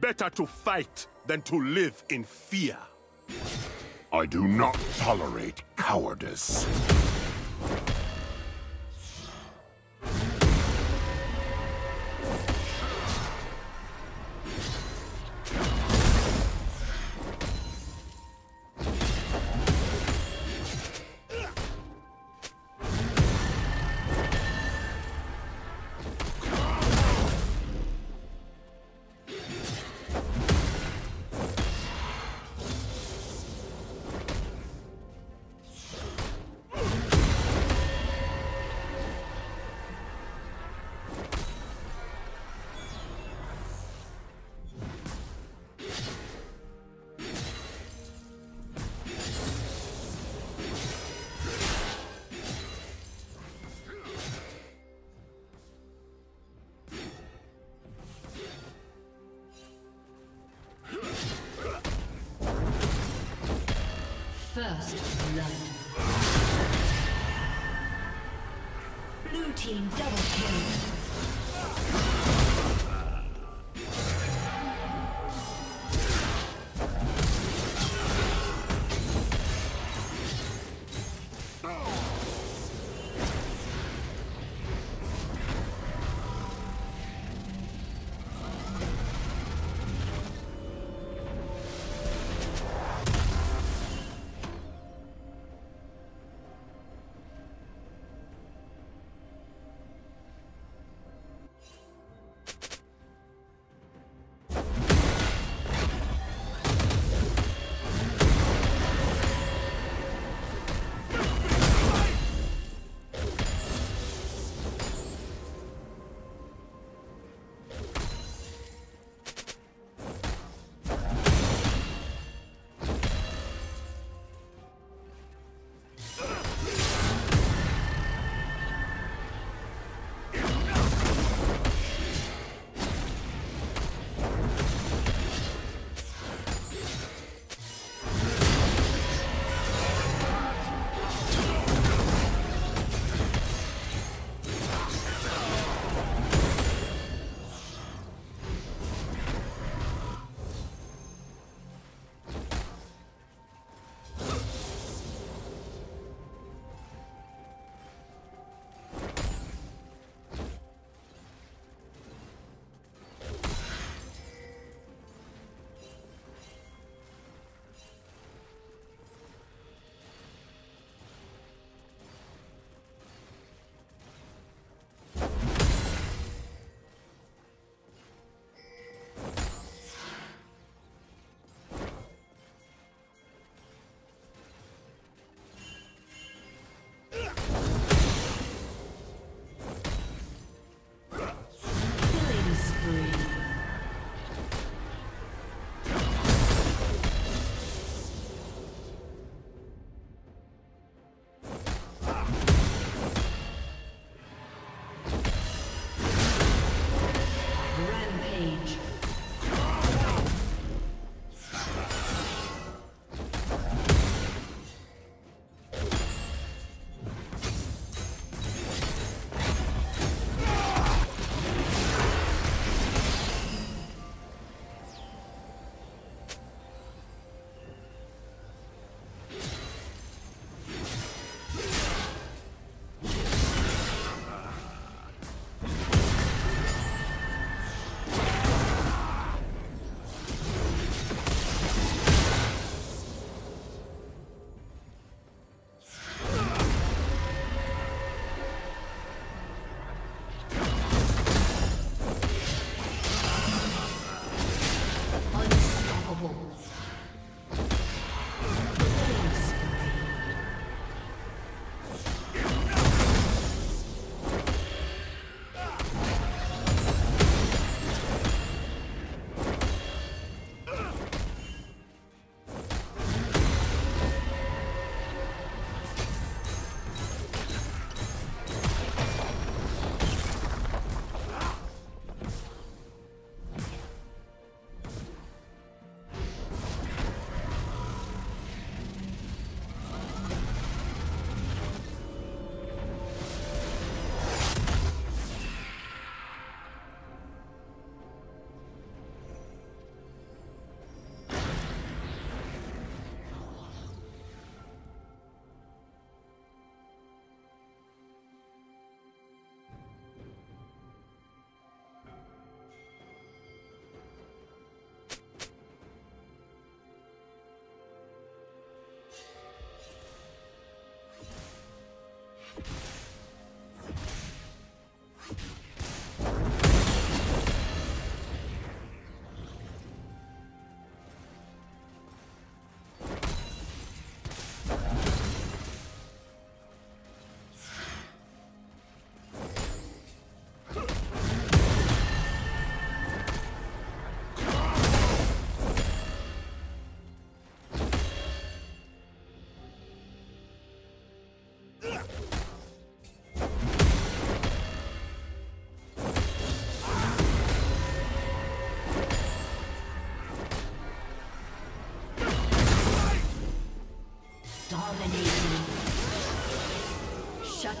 Better to fight than to live in fear. I do not tolerate cowardice. First blood. Blue team double kill.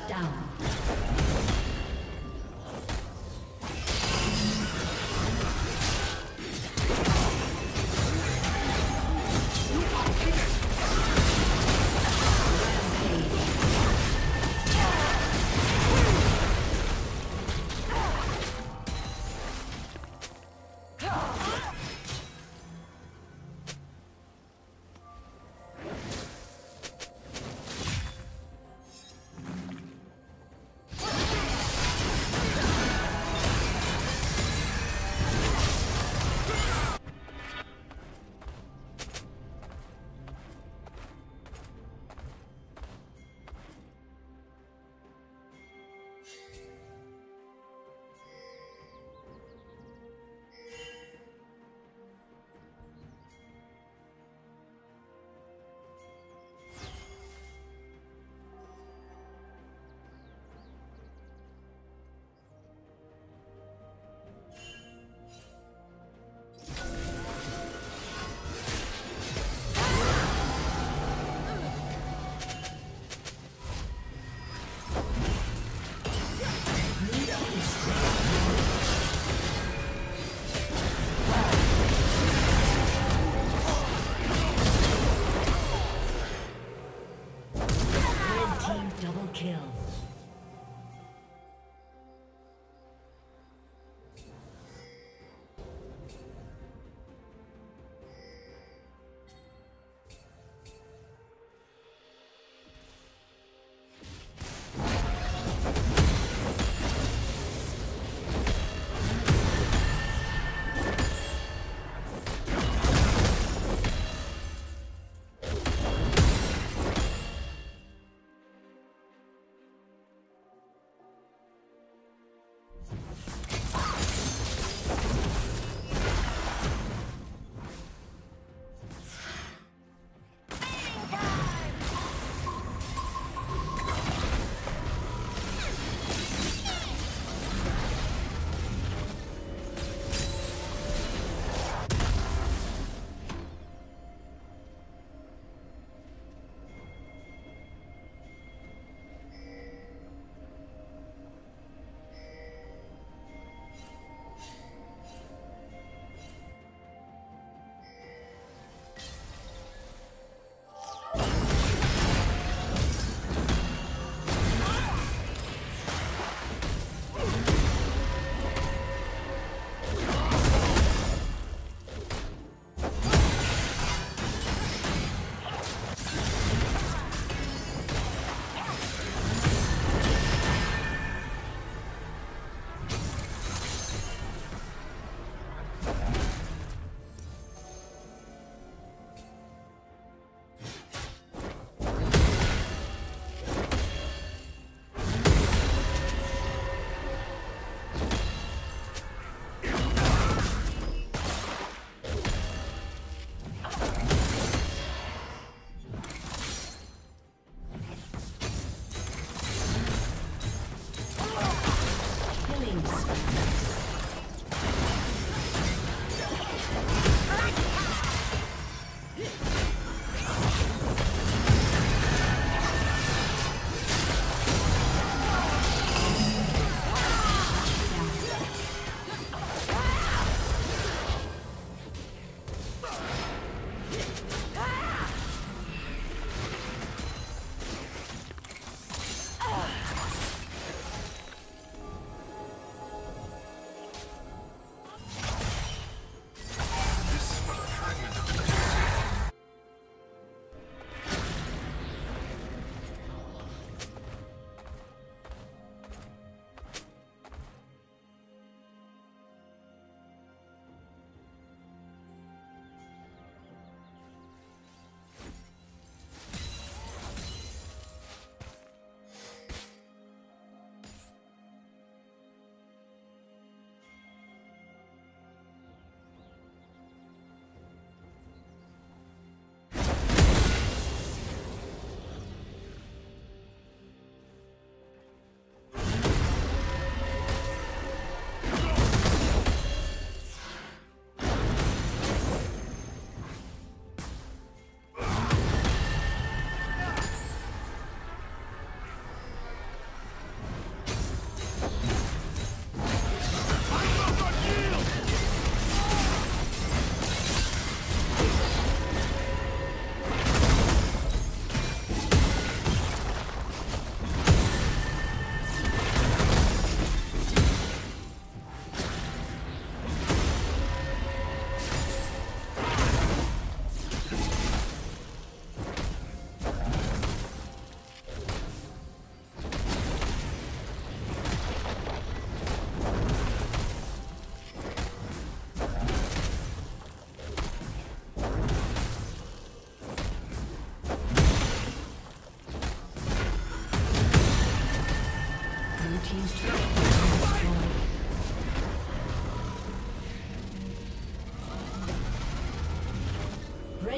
down.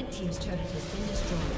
Red Team's turret has been destroyed.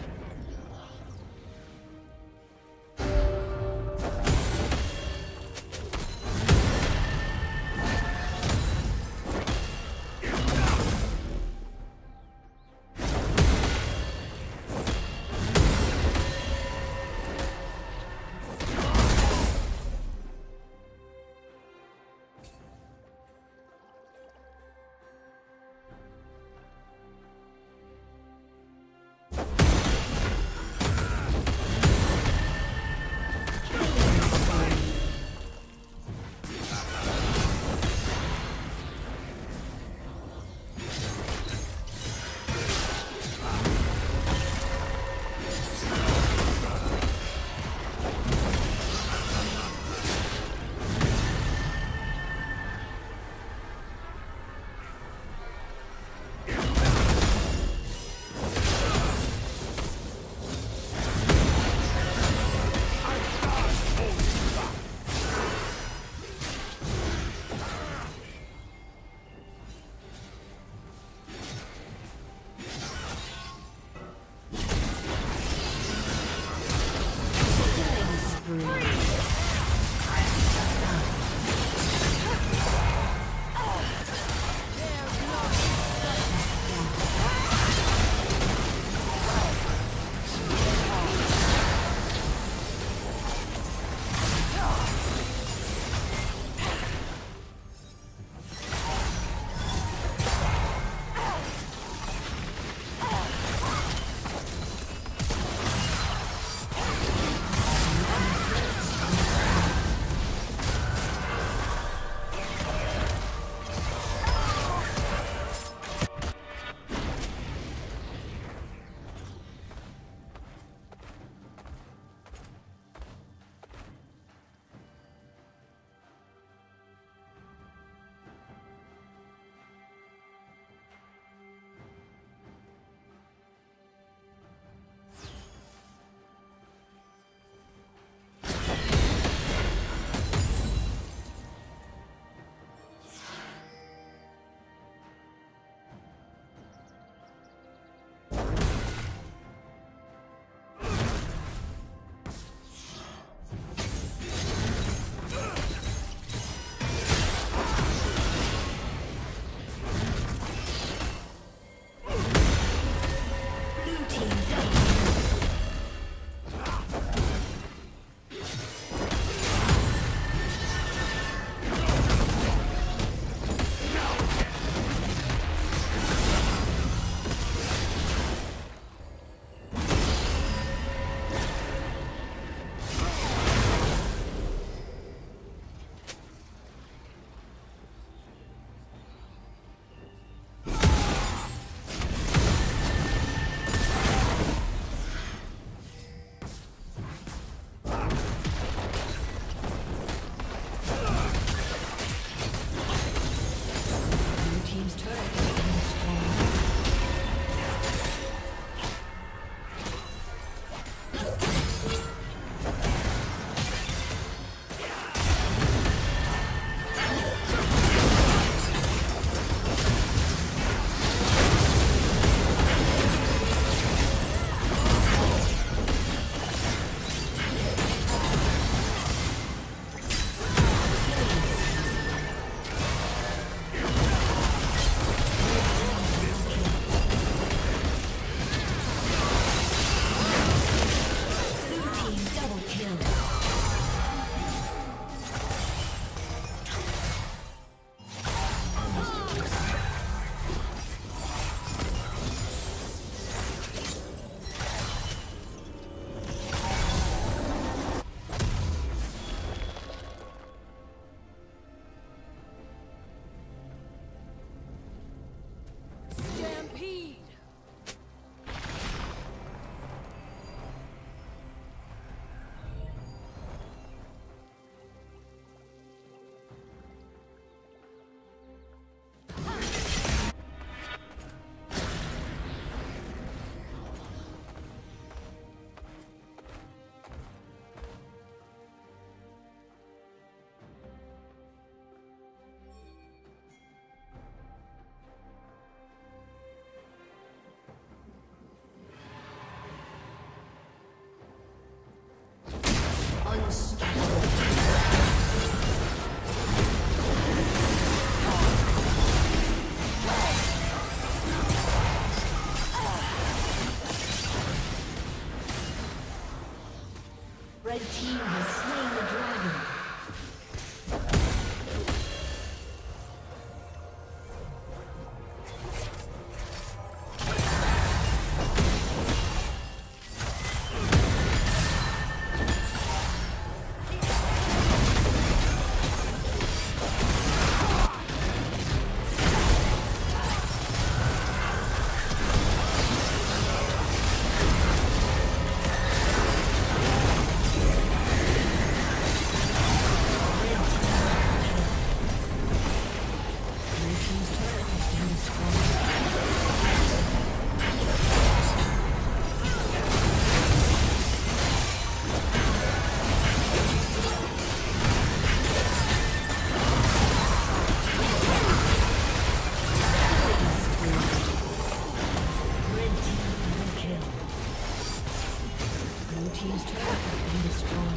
team's turret has been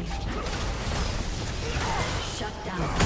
destroyed. Shut down. Turret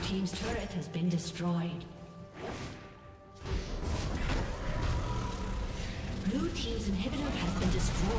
Team's turret has been destroyed. Blue team's inhibitor has been destroyed.